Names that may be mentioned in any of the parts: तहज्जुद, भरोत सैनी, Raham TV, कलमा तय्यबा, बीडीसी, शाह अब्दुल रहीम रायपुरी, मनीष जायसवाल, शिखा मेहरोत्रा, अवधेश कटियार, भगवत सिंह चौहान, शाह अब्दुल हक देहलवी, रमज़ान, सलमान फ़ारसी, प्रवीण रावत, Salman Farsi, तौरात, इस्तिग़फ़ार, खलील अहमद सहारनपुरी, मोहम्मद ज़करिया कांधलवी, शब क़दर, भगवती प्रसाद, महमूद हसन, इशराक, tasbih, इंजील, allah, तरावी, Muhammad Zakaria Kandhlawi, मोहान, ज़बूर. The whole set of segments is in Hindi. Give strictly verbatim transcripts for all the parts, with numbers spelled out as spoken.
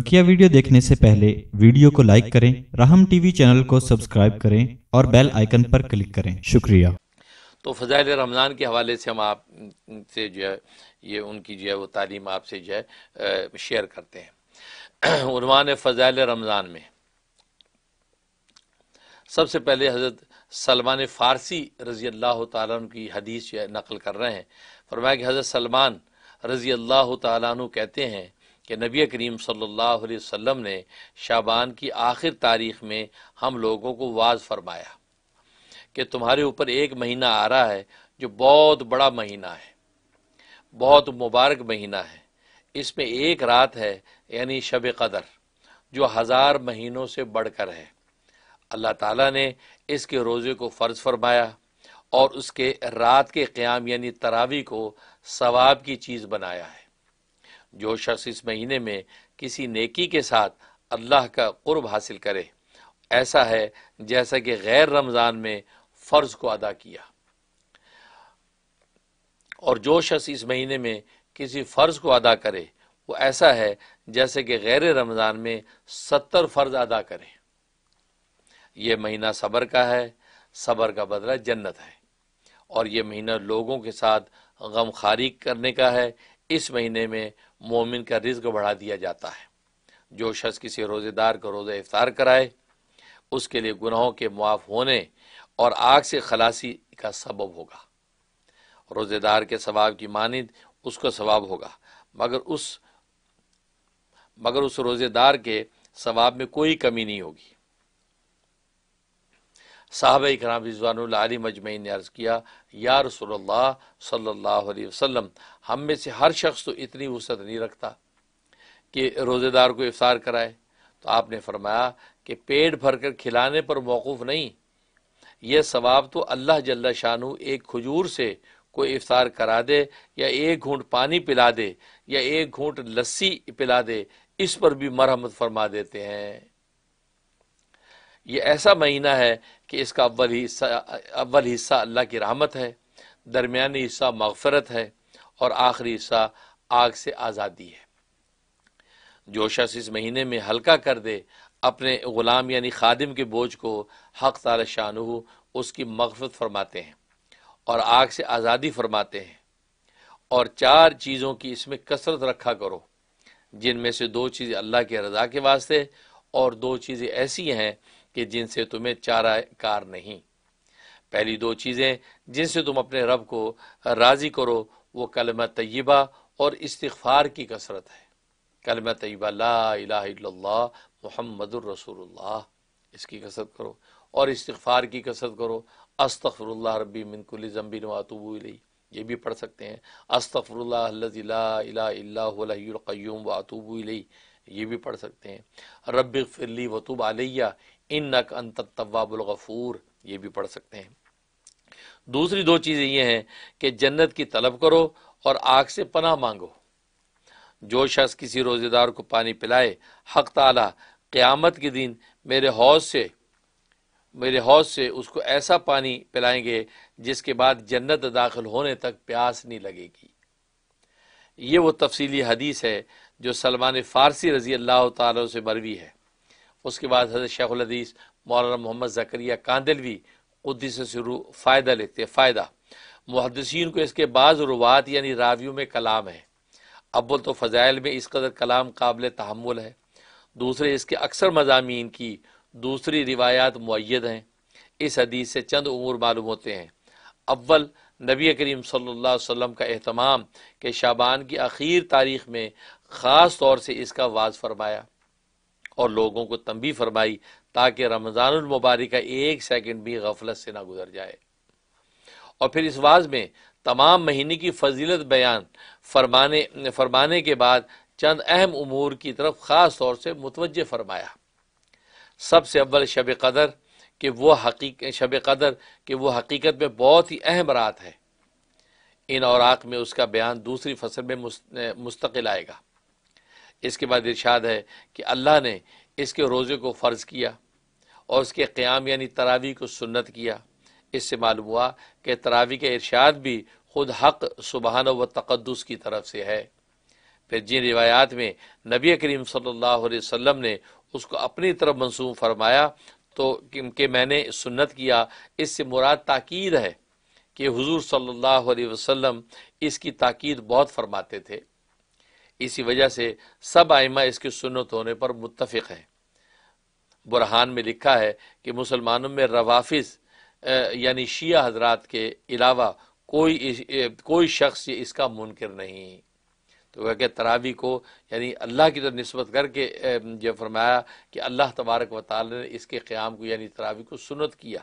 बकिया वीडियो देखने से पहले वीडियो को लाइक करें, राहम टीवी चैनल को सब्सक्राइब करें और बेल आइकन पर क्लिक करें। शुक्रिया। तो फ़ज़ाइल रमज़ान के हवाले से हम आप से जो है ये उनकी जो है वो तालीम आपसे जो है शेयर करते हैं। उन्वान फ़ज़ाइल रमज़ान में सबसे पहले हज़रत सलमान फ़ारसी रज़ी अल्लाह ताला अन्हु की हदीस जो है नकल कर रहे हैं। फरमाया कि हज़रत सलमान रज़ी अल्लाह ताला अन्हु कहते हैं कि नबी करीम सल्लल्लाहु अलैहि वसल्लम ने शाबान की आखिर तारीख़ में हम लोगों को वाज फरमाया कि तुम्हारे ऊपर एक महीना आ रहा है जो बहुत बड़ा महीना है, बहुत मुबारक महीना है। इसमें एक रात है यानी शब क़दर जो हज़ार महीनों से बढ़कर है। अल्लाह ताला ने इसके रोज़े को फ़र्ज फरमाया और उसके रात के क़याम यानी तरावी को सवाब की चीज़ बनाया है। जो शख्स इस महीने में किसी नेकी के साथ अल्लाह का क़ुर्ब हासिल करे ऐसा है जैसा कि गैर रमज़ान में फ़र्ज़ को अदा किया, और जो शख्स इस महीने में किसी फ़र्ज़ को अदा करे वो ऐसा है जैसे कि गैर रमज़ान में सत्तर फ़र्ज़ अदा करे। ये महीना सब्र का है, सब्र का बदला जन्नत है, और ये महीना लोगों के साथ गमखारी करने का है। इस महीने में मोमिन का रिज्क बढ़ा दिया जाता है। जो शख्स किसी रोज़ेदार को रोज़ा इफ्तार कराए उसके लिए गुनाहों के मुआफ़ होने और आग से खलासी का सबब होगा। रोज़ेदार के सवाब की मानिंद उसको सवाब होगा, मगर उस मगर उस रोज़ेदार के सवाब में कोई कमी नहीं होगी। साहबे इकराम रिज़वानुल्लाह अलैहि मजमईन ने अर्ज़ किया, या रसूलल्लाह सल्लल्लाहु अलैहि वसल्लम, हम में से हर शख्स तो इतनी वसअत नहीं रखता कि रोज़ेदार को इफ्तार कराए। तो आपने फरमाया कि पेट भर कर खिलाने पर मौकूफ़ नहीं, यह सवाब तो अल्लाह जल्ला शानू एक खजूर से कोई इफ्तार करा दे या एक घूंट पानी पिला दे या एक घूंट लस्सी पिला दे, इस पर भी मरहमत फरमा देते हैं। ये ऐसा महीना है कि इसका अव्वल हिस्सा अव्वल हिस्सा अल्लाह की रहमत है, दरमियानी हिस्सा मग़फ़िरत है और आखिरी हिस्सा आग से आज़ादी है। जो शख्स इस महीने में हल्का कर दे अपने ग़ुलाम यानी खादिम के बोझ को हक़ ताला शानुहु उसकी मग़फ़िरत फरमाते हैं और आग से आज़ादी फरमाते हैं। और चार चीज़ों की इसमें कसरत रखा करो, जिनमें से दो चीज़ें अल्लाह के रज़ा के वास्ते और दो चीज़ें ऐसी हैं कि जिनसे तुम्हें चारा कार नहीं। पहली दो चीज़ें जिनसे तुम अपने रब को राज़ी करो वो कलमा तय्यबा और इस्तिग़फ़ार की कसरत है। कलमा तय्यबा ला इलाहा इल्लल्लाह मुहम्मदुर रसूलुल्लाह, इसकी कसरत करो और इस्तिग़फ़ार की कसरत करो। अस्तग़फिरुल्लाह रब्बी मिन कुल्लि ज़ंबिन व अतूबु इलैह, ये भी पढ़ सकते हैं। अस्तग़फिरुल्लाह अल्लज़ी ला इलाहा इल्ला हुवल हय्युल क़य्यूम व अतूबु इलैह, ये भी पढ़ सकते हैं। रब्बिग़फ़िरली व तुब अलैया इन्नक अंतत तव्वाबुल गफ़ूर, ये भी पढ़ सकते हैं। दूसरी दो चीज़ें ये हैं कि जन्नत की तलब करो और आग से पनाह मांगो। जो शख्स किसी रोज़ेदार को पानी पिलाए हक़ ताला क़यामत के दिन मेरे हौज से मेरे हौज से उसको ऐसा पानी पिलाएंगे जिसके बाद जन्नत दाखिल होने तक प्यास नहीं लगेगी। ये वो तफसीली हदीस है जो सलमान फ़ारसी रज़ी अल्लाह ताला से मरवी है। उसके बाद हज़रत शेखुल हदीस मौलाना मोहम्मद ज़करिया कांधलवी क़ुद्दीस सिरूह फ़ायदा लिखते हैं। फ़ायदा, मुहद्दिसीन को इसके बाद रुवात यानी रावियों में कलाम है। अव्वल तो फ़ज़ाइल में इस कदर कलाम काबिल तहम्मुल है, दूसरे इसके अक्सर मज़ामीन की दूसरी रिवायात मुअय्यद हैं। इस हदीस से चंद उमूर मालूम होते हैं। अव्वल, नबी करीम सल्लल्लाहु अलैहि वसल्लम का एहतमाम के शाबान की आखिर तारीख़ में ख़ास तौर से इसका वाज फरमाया और लोगों को तंबीह फरमाई ताकि रमज़ानुल मुबारक का एक सेकंड भी गफलत से ना गुजर जाए। और फिर इस वाज में तमाम महीने की फजीलत बयान फरमाने फरमाने के बाद चंद अहम उमूर की तरफ ख़ास तौर से मुतवज्जे फरमाया। सबसे अव्वल शब क़दर कि वो हकीक शब क़दर कि वो हकीकत में बहुत ही अहम रात है। इन औराक में उसका बयान दूसरी फसल में मुस्तकिल आएगा। इसके बाद इरशाद है कि अल्लाह ने इसके रोज़े को फ़र्ज़ किया और उसके क़याम यानी तरावी को सुन्नत किया। इससे मालूम हुआ कि तरावी का इरशाद भी ख़ुद हक़ सुबहान व तक़द्दुस की तरफ से है। फिर जिन रिवायात में नबी करीम सल्लल्लाहु अलैहि वसल्लम ने उसको अपनी तरफ मंसूब फरमाया तो कि मैंने सुन्नत किया, इससे मुराद ताकीद है कि हुजूर सल्लल्लाहु अलैहि वसल्लम इसकी ताकीद बहुत फरमाते थे। इसी वजह से सब आइमा इसकी सुन्नत होने पर मुत्तफिक हैं। बुरहान में लिखा है कि मुसलमानों में रवाफिज यानी शिया हजरात के अलावा कोई इस, कोई शख्स इसका मुनकिर नहीं। तो वह क्या तरावी को यानी अल्लाह की तरफ निस्बत करके जो फरमाया कि अल्लाह तबारक व तआला ने इसके क़याम को यानी तरावी को सुन्नत किया,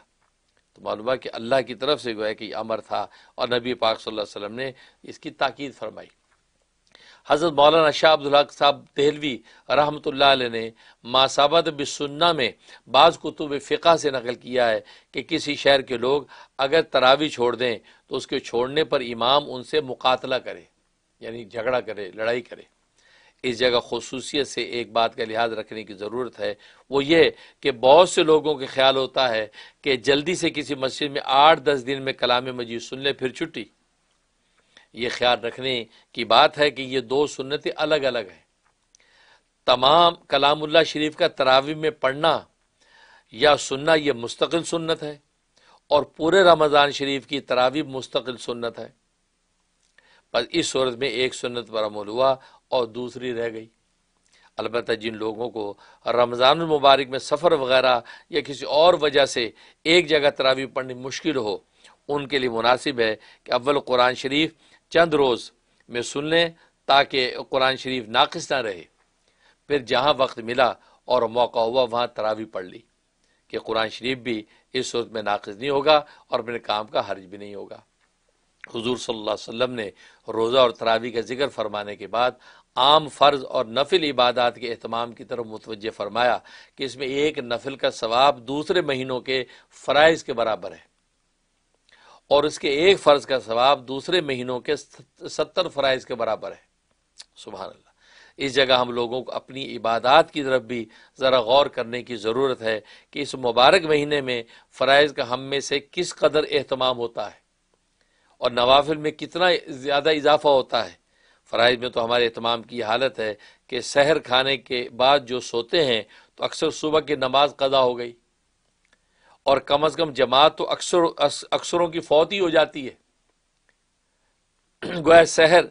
तो मालूम है कि अल्लाह की तरफ से गोया कि अमर था और नबी पाक सल्लल्लाहु अलैहि वसल्लम ने इसकी ताकीद फरमाई। हज़रत मौलाना शाह अब्दुल हक साहब देहलवी रहमतुल्लाह अलैह ने मासाबत बिस्सुन्ना में बाज़ कुतुब फ़िक़्ह से नकल किया है कि किसी शहर के लोग अगर तरावी छोड़ दें तो उसके छोड़ने पर इमाम उनसे मुकातला करे यानी झगड़ा करे, लड़ाई करे। इस जगह खसूसियत से एक बात का लिहाज रखने की ज़रूरत है, वो ये कि बहुत से लोगों के ख्याल होता है कि जल्दी से किसी मस्जिद में आठ दस दिन में कलाम मजीद सुन ले फिर छुट्टी। ये ख्याल रखने की बात है कि ये दो सुन्नतें अलग अलग हैं। तमाम कलामुल्लाह शरीफ का तरावी में पढ़ना या सुनना ये मुस्तकिल सुन्नत है और पूरे रमज़ान शरीफ की तरावी मुस्तकिल सुन्नत है। बस इस सूरत में एक सुन्नत पर अमल हुआ और दूसरी रह गई। अलबत्ता जिन लोगों को रमज़ानुल मुबारक में सफ़र वगैरह या किसी और वजह से एक जगह तरावी पढ़नी मुश्किल हो, उनके लिए मुनासिब है कि अव्वल कुरान शरीफ चंद रोज़ में सुन लें ताकि कुरान शरीफ नाक़िस ना रहे, फिर जहाँ वक्त मिला और मौका हुआ वहाँ तरावी पढ़ ली कि कुरान शरीफ भी इस सूरत में नाक़िस नहीं होगा और अपने काम का हर्ज भी नहीं होगा। हुजूर सल्लल्लाहु अलैहि वसल्लम ने रोज़ा और तरावी का जिक्र फरमाने के बाद आम फ़र्ज़ और नफिल इबादात के अहतमाम की तरफ मुतवज्जे फरमाया कि इसमें एक नफिल का सवाब दूसरे महीनों के फ़राइज़ के बराबर है और इसके एक फ़र्ज़ का सवाब दूसरे महीनों के सत्तर फ़राइज़ के बराबर है। सुभान अल्लाह। इस जगह हम लोगों को अपनी इबादात की तरफ भी ज़रा गौर करने की ज़रूरत है कि इस मुबारक महीने में फ़राइज़ का हम में से किस कदर अहतमाम होता है और नवाफिल में कितना ज़्यादा इजाफ़ा होता है। फ़राइज़ में तो हमारे अहतमाम की हालत है कि सहर खाने के बाद जो सोते हैं तो अक्सर सुबह की नमाज क़ज़ा हो गई और कम अज़ कम जमात तो अक्सर अक्सरों की फौत ही हो जाती है। गोया सहर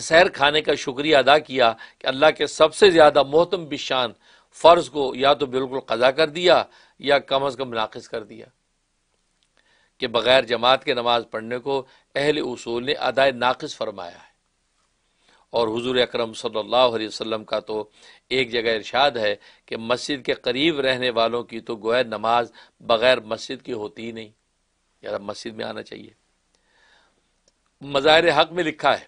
सहर खाने का शुक्रिया अदा किया कि अल्लाह के सबसे ज़्यादा मोहतम बिशान फ़र्ज़ को या तो बिल्कुल क़ज़ा कर दिया या कम अज़ कम नाक़िस कर दिया कि बग़ैर जमात के नमाज पढ़ने को अहल उसूल ने अदाए नाक़िस फरमाया है। और हुजूर अकरम सल्लल्लाहु अलैहि वसल्लम का तो एक जगह इरशाद है कि मस्जिद के करीब रहने वालों की तो गोया नमाज बग़ैर मस्जिद की होती ही नहीं। यार मस्जिद में आना चाहिए। मज़ाहिर हक़ में लिखा है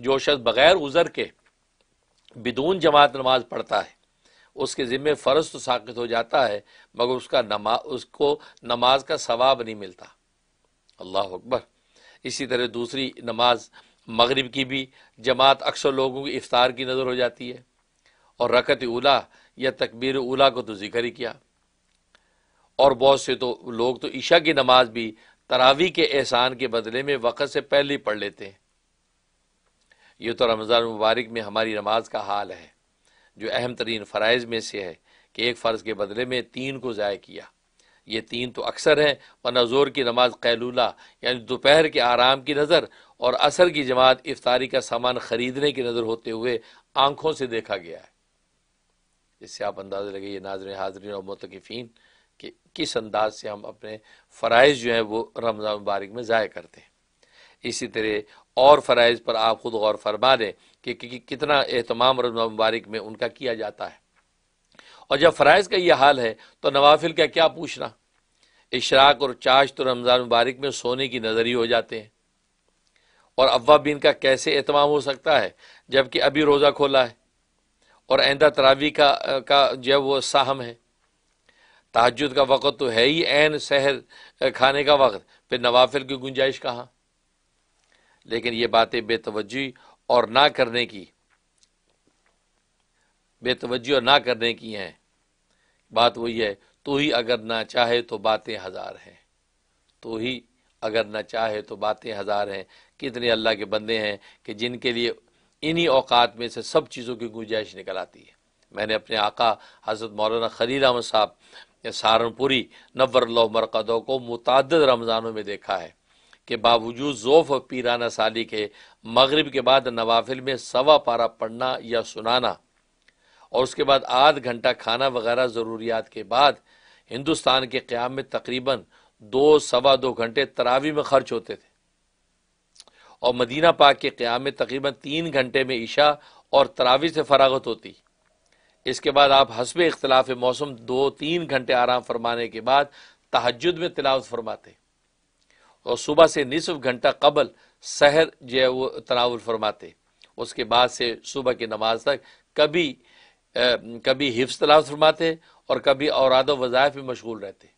जो शख्स बग़ैर उज़र के बिदून जमात नमाज पढ़ता है उसके ज़िम्मे फ़र्ज़ तो साक़ित हो जाता है मगर उसका नमा उसको नमाज का सवाब नहीं मिलता। अल्लाह अकबर। इसी तरह दूसरी नमाज मगरिब की भी जमात अक्सर लोगों की इफ्तार की नज़र हो जाती है और रकत उला या तकबीर उला को तो जिक्र ही किया और बहुत से तो लोग तो ईशा की नमाज भी तरावी के एहसान के बदले में वक़्त से पहले ही पढ़ लेते हैं। ये तो रमज़ान मुबारक में हमारी नमाज का हाल है जो अहम तरीन फ़राइज़ में से है कि एक फ़र्ज़ के बदले में तीन को ज़ाया किया। ये तीन तो अक्सर हैं वरना ज़ोर की नमाज क़ैलूला यानी दोपहर के आराम की नज़र और असर की जमात इफ्तारी का सामान ख़रीदने की नज़र होते हुए आँखों से देखा गया है। इससे आप अंदाज़ा लगाइए नाज़रीन हाज़रीन और मुतक़फ़ीन कि किस अंदाज से हम अपने फ़राइज़ जो हैं वो रमज़ान मुबारक में ज़ाया करते हैं। इसी तरह और फ़राइज़ पर आप ख़ुद गौर फरमा दें कि, कि, कि कितना एहतमाम रमज़ान मुबारक में उनका किया जाता है। और जब फ़राइज़ का यह हाल है तो नवाफिल का क्या पूछना। इशराक और चाश तो रमज़ान मुबारक में सोने की नज़र ही हो जाते हैं और अव्वाबीन का कैसे एहतमाम हो सकता है जबकि अभी रोज़ा खोला है और आइंदा तरावी का का जो वो साहम है। तहज्जुद का वक़्त तो है ही ऐन सहर खाने का वक्त, फिर नवाफिल की गुंजाइश कहाँ। लेकिन ये बातें बेतवज्जी और ना करने की बेतवज्जी और ना करने की हैं। बात वही है तू ही अगर ना चाहे तो बातें हज़ार हैं, तू ही अगर ना चाहे तो बातें हज़ार हैं। कितने अल्लाह के बंदे हैं कि जिनके लिए इन्हीं औकात में से सब चीज़ों की गुंजाइश निकल आती है। मैंने अपने आका हज़रत मौलाना खलील अहमद साहब सहारनपुरी नव्वरल्लाहु मरकदो को मुताद्दिद रमज़ानों में देखा है कि बावजूद ज़ोफ़ और पीराना साली के मगरिब के बाद नवाफिल में सवा पारा पढ़ना या सुनाना और उसके बाद आध घंटा खाना वगैरह ज़रूरियात के बाद हिंदुस्तान के क़याम में तकरीबन दो सवा दो घंटे तरावी में खर्च होते थे और मदीना पाक के क़याम में तकरीबन तीन घंटे में ईशा और तरावी से फरागत होती। इसके बाद आप हस्ब इख्तलाफ मौसम दो तीन घंटे आराम फरमाने के बाद तहज्जुद में तिलावत फरमाते और सुबह से निसफ घंटा कबल सहर जो है वो तनावल फरमाते। उसके बाद से सुबह की नमाज तक कभी आ, कभी हिफ्ज़ तिलावत फरमाते और कभी औराद वज़ाइफ में मशगूल रहते।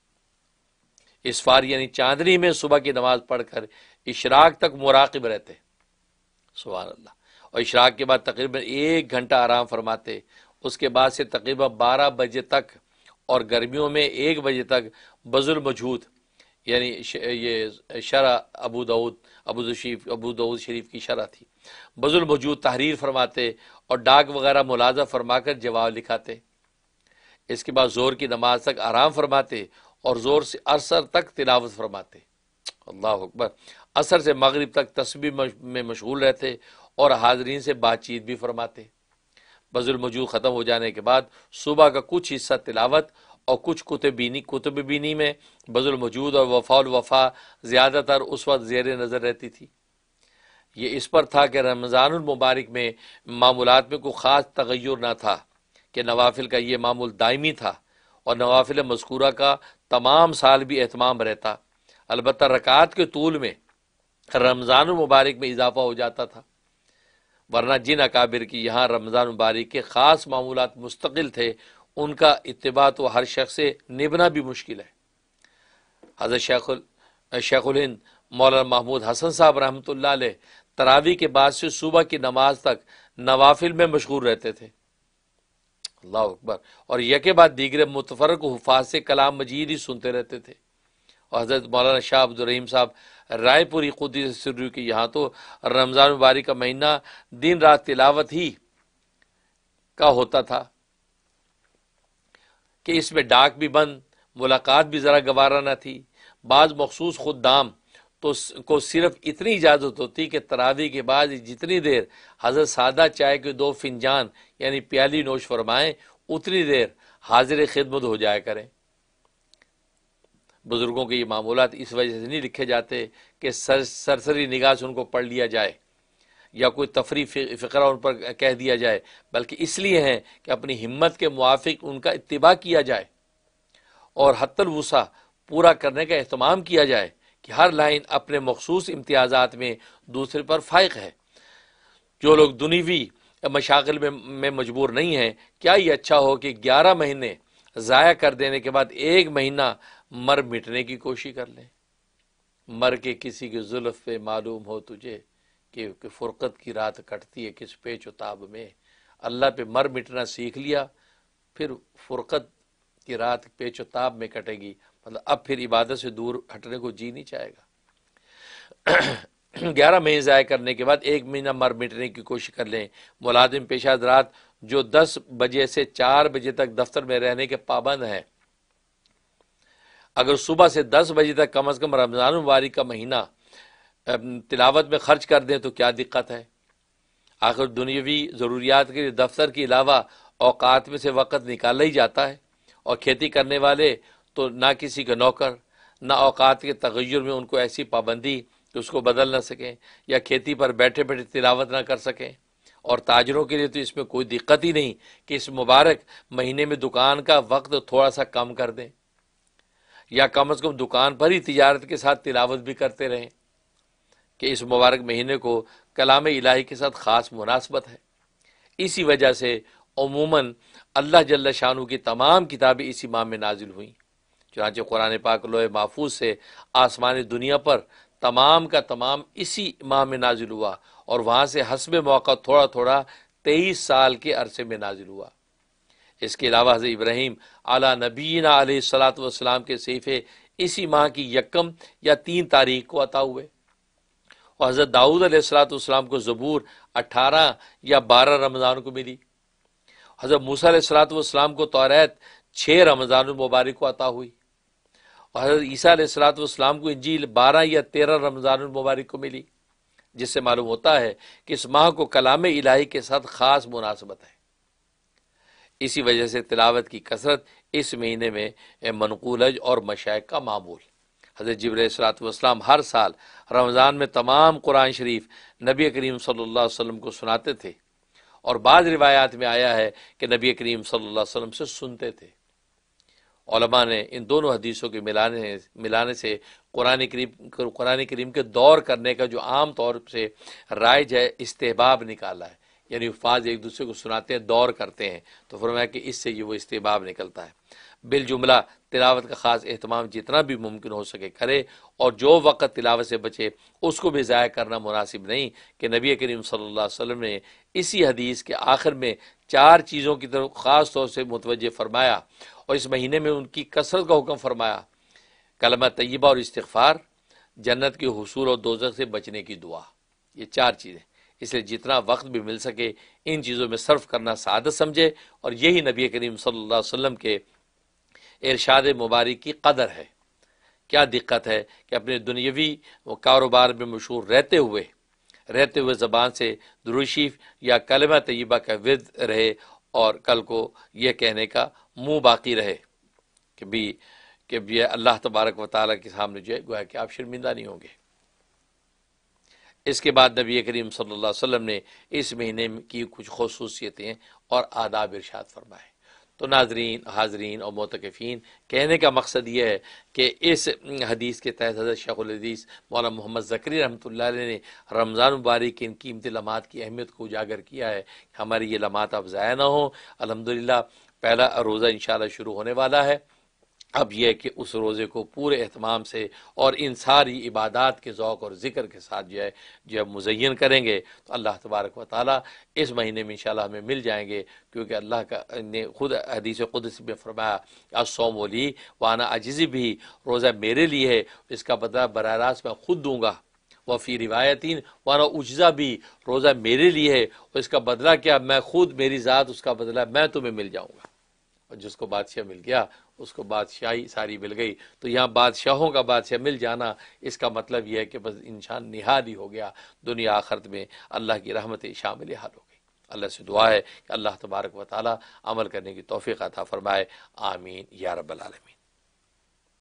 इसफार यानी चांदनी में सुबह की नमाज पढ़ कर इशराक तक मुराकिब रहते, सुभान अल्लाह, और इशराक के बाद तकरीबन एक घंटा आराम फरमाते। उसके बाद से तकरीबन बारह बजे तक और गर्मियों में एक बजे तक बजुल मजहूद यानी ये शरह अबू दाऊद अबू दुशीफ अबू दाऊद शरीफ की शरह थी, बजुल मजहूद तहरीर फरमाते और डाक वगैरह मुलाजा फरमाकर जवाब लिखाते। इसके बाद ज़ोर की नमाज तक आराम फरमाते और ज़ोर से असर तक तिलावत फरमाते, अल्लाह अकबर। असर से मगरिब तक तस्बीह में मशगूल रहते और हाजरीन से बातचीत भी फरमाते। बजुल मजूद ख़त्म हो जाने के बाद सुबह का कुछ हिस्सा तिलावत और कुछ कुतुबीनी कुतुबीनी में बजुल मजूद और वफ़ाउल वफ़ा ज़्यादातर उस वक्त ज़ेर नज़र रहती थी। ये इस पर था कि रमज़ानुल मुबारक में मामूलात में कोई ख़ास तग़य्युर ना था कि नवाफिल का ये मामूल दायमी था और नवाफिल मज़कूरा का तमाम साल भी एहतमाम रहता। अलबत्ता रकात के तूल में रमज़ानुल मुबारक में इजाफ़ा हो जाता था, वरना जिन अकाबिर की यहाँ रमज़ान मुबारक के ख़ास मामूलात मुस्तकिल थे उनका इत्तिबा तो हर शख्स से निभना भी मुश्किल है। हज़रत शेखुल शेखुल हिंद मौलाना महमूद हसन साहब रहमतुल्लाह अलैह तरावी के बाद से सुबह की नमाज तक नवाफिल में मशगूल रहते थे, अल्लाह अकबर, और यके बाद दीगरे मुतफरक हुफाज से कलाम मजीद ही सुनते रहते थे। और हज़रत मौलाना शाह अब्दुल रहीम साहब रायपुरी क़ुद्दीस सिर्रू की यहाँ तो रमज़ान मुबारक का महीना दिन रात तिलावत ही का होता था कि इसमें डाक भी बंद, मुलाकात भी ज़रा गवारा ना थी। बाज़ मखसूस खुद्दाम तो को सिर्फ़ इतनी इजाज़त होती कि तरावी के बाद जितनी देर हज़रत सादा चाय के दो फिनजान यानी प्याली नोश फरमाएँ उतनी देर हाजिर खिदमत हो जाया करें। बुज़ुर्गों के ये मामूलात इस वजह से नहीं लिखे जाते कि सर सरसरी निगाह से उनको पढ़ लिया जाए या कोई तफरी फ़िक्रा उन पर कह दिया जाए, बल्कि इसलिए हैं कि अपनी हिम्मत के मुआफिक उनका इत्तिबा किया जाए और हत्तल वुसा पूरा करने का अहतमाम किया जाए कि हर लाइन अपने मखसूस इम्तियाज़ात में दूसरे पर फ़ाइक़ है। जो लोग दुनिवी मशागिल में, में मजबूर नहीं हैं, क्या ये अच्छा हो कि ग्यारह महीने ज़ाया कर देने के बाद एक महीना मर मिटने की कोशिश कर लें। मर के किसी की जुल्फ पे मालूम हो तुझे कि, कि फुरकत की रात कटती है किस पेच उताब में। अल्लाह पे मर मिटना सीख लिया फिर फुरकत की रात पेच उताब में कटेगी, मतलब अब फिर इबादत से दूर हटने को जी नहीं चाहेगा। ग्यारह महीने ज़ाया करने के बाद एक महीना मर मिटने की कोशिश कर लें। मुलाजिम पेशा हजरात जो दस बजे से चार बजे तक दफ्तर में रहने के पाबंद हैं, अगर सुबह से दस बजे तक कम अज़ कम रमज़ान मुबारक का महीना तिलावत में ख़र्च कर दें तो क्या दिक्कत है। आखिर दुनियावी ज़रूरियात के लिए दफ्तर के अलावा औकात में से वक़्त निकाला ही जाता है और खेती करने वाले तो ना किसी के नौकर ना औकात के तग़य्युर में उनको ऐसी पाबंदी कि उसको बदल ना सकें या खेती पर बैठे बैठे तिलावत ना कर सकें। और ताजरों के लिए तो इसमें कोई दिक्कत ही नहीं कि इस मुबारक महीने में दुकान का वक्त थोड़ा सा कम कर दें या कम अज़ कम दुकान पर ही तिजारत के साथ तिलावत भी करते रहें कि इस मुबारक महीने को कलाम इलाही के साथ ख़ास मुनासबत है। इसी वजह से अमूमन अल्लाह जल्ल शानू की तमाम किताबें इसी माह में नाजिल हुईं। चुनांचे कुरान पाक लोहे महफूज से आसमानी दुनिया पर तमाम का तमाम इसी माह में नाजिल हुआ और वहाँ से हस्ब मौका थोड़ा थोड़ा तेईस साल के अरसे में नाजिल हुआ। इसके अलावा हज़रत इब्राहिम आला नबीना अलैहिस्सलातु वस्सलाम के सहीफ़े इसी माह की यकम या तीन तारीख को अता हुए और हज़रत दाऊद अलैहिस्सलाम को ज़बूर अठारह या बारह रमज़ान को मिली। हज़रत मूसा अलैहिस्सलाम को तौरात छः रमज़ान मुबारक को अता हुई और हज़रत ईसा अलैहिस्सलाम को इंजील बारह या तेरह रमज़ान मुबारक को मिली, जिससे मालूम होता है कि इस माह को कलाम इलाही के साथ ख़ास मुनासबत है। इसी वजह से तिलावत की कसरत इस महीने में मनकूलज और मशाइख का मामूल। हज़रत जिब्रील अलैहिस्सलाम हर साल रमज़ान में तमाम कुरान शरीफ नबी करीम सल्लल्लाहु अलैहि वसल्लम को सुनाते थे और बाद रिवायात में आया है कि नबी करीम सल्लल्लाहु अलैहि वसल्लम से सुनते थे। उलमा ने इन दोनों हदीसों के मिलाने मिलाने से कुरान करीम कुरान करीम के दौर करने का जो आम तौर से राइज है इस्तेहबाब निकाला है, यानी उफाज एक दूसरे को सुनाते हैं, दौर करते हैं। तो फरमाया कि इससे ये वो इस्तेहबाब निकलता है। बिल जुमला तिलावत का ख़ास एहतमाम जितना भी मुमकिन हो सके करे और जो वक़्त तिलावत से बचे उसको भी ज़ाया करना मुनासिब नहीं कि नबी करीम सल्लल्लाहु अलैहि वसल्लम ने इसी हदीस के आखिर में चार चीज़ों की तरफ ख़ास तौर से मुतवज्जे फ़रमाया और इस महीने में उनकी कसरत का हुक्म फ़रमाया। कलमा तय्यबा और इस्तिग़फ़ार, जन्नत के हुसूल और दोज़ख से बचने की दुआ, ये चार चीज़ें। इसलिए जितना वक्त भी मिल सके इन चीज़ों में सर्फ करना सादत समझे और यही नबी करीम सल्लल्लाहु अलैहि वसल्लम के इरशाद मुबारक की कदर है। क्या दिक्कत है कि अपने दुनियावी कारोबार में मशहूर रहते हुए रहते हुए ज़बान से दुरूद शरीफ या कलमा तय्यबा का विद रहे और कल को यह कहने का मुँह बाकी रहे कि भी कि भी अल्लाह तबारक व तआला के सामने जो है गोया कि आप शर्मिंदा नहीं होंगे। इसके बाद नबी करीम सल्लल्लाहु अलैहि वसल्लम ने इस महीने की कुछ खसूसियतें और आदाब इरशाद फरमाए। तो नाजरीन, हाजरीन और मोतकफ़ीन, कहने का मकसद यह है कि इस हदीस के तहत हज़रत शेखुल हदीस मौलाना मोहम्मद ज़करिया रहमतुल्लाह अलैह ने रमज़ान मुबारक के इन कीमती लम्हात की अहमियत को उजागर किया है। हमारे ये लम्हात अब ज़ाया ना हों। अल्हम्दुलिल्लाह पहला रोज़ा इंशाअल्लाह शुरू होने वाला है। अब यह है कि उस रोज़े को पूरे एहतमाम से और इन सारी इबादात के ज़ौक़ और ज़िक्र के साथ जो है जो मुज़य्यन करेंगे तो अल्लाह तबारक व तआला इस महीने में इंशाल्लाह हमें मिल जाएंगे, क्योंकि अल्लाह का ने ख़ुद हदीस क़ुदस में फरमाया अस्सौम ली व अना अजज़ी बिही, रोज़ा मेरे लिए है, इसका बदला बराह रास्त मैं ख़ुद दूँगा। व फ़ी रिवायतीन व अना उजज़ा बिही, रोज़ा मेरे लिए है और इसका बदला क्या, मैं ख़ुद, मेरी ज़ात उसका बदला मैं तुम्हें मिल जाऊँगा। और जिसको बादशाह मिल गया उसको बादशाही सारी मिल गई। तो यहाँ बादशाहों का बादशाह मिल जाना, इसका मतलब यह है कि बस इंसान निहाल ही हो गया, दुनिया आखिरत में अल्लाह की रहमतें शामिल हाल हो गई। अल्लाह से दुआ है कि अल्लाह तबारक व तआला अमल करने की तौफीक अता फरमाए। आमीन या रब्बल आलमीन।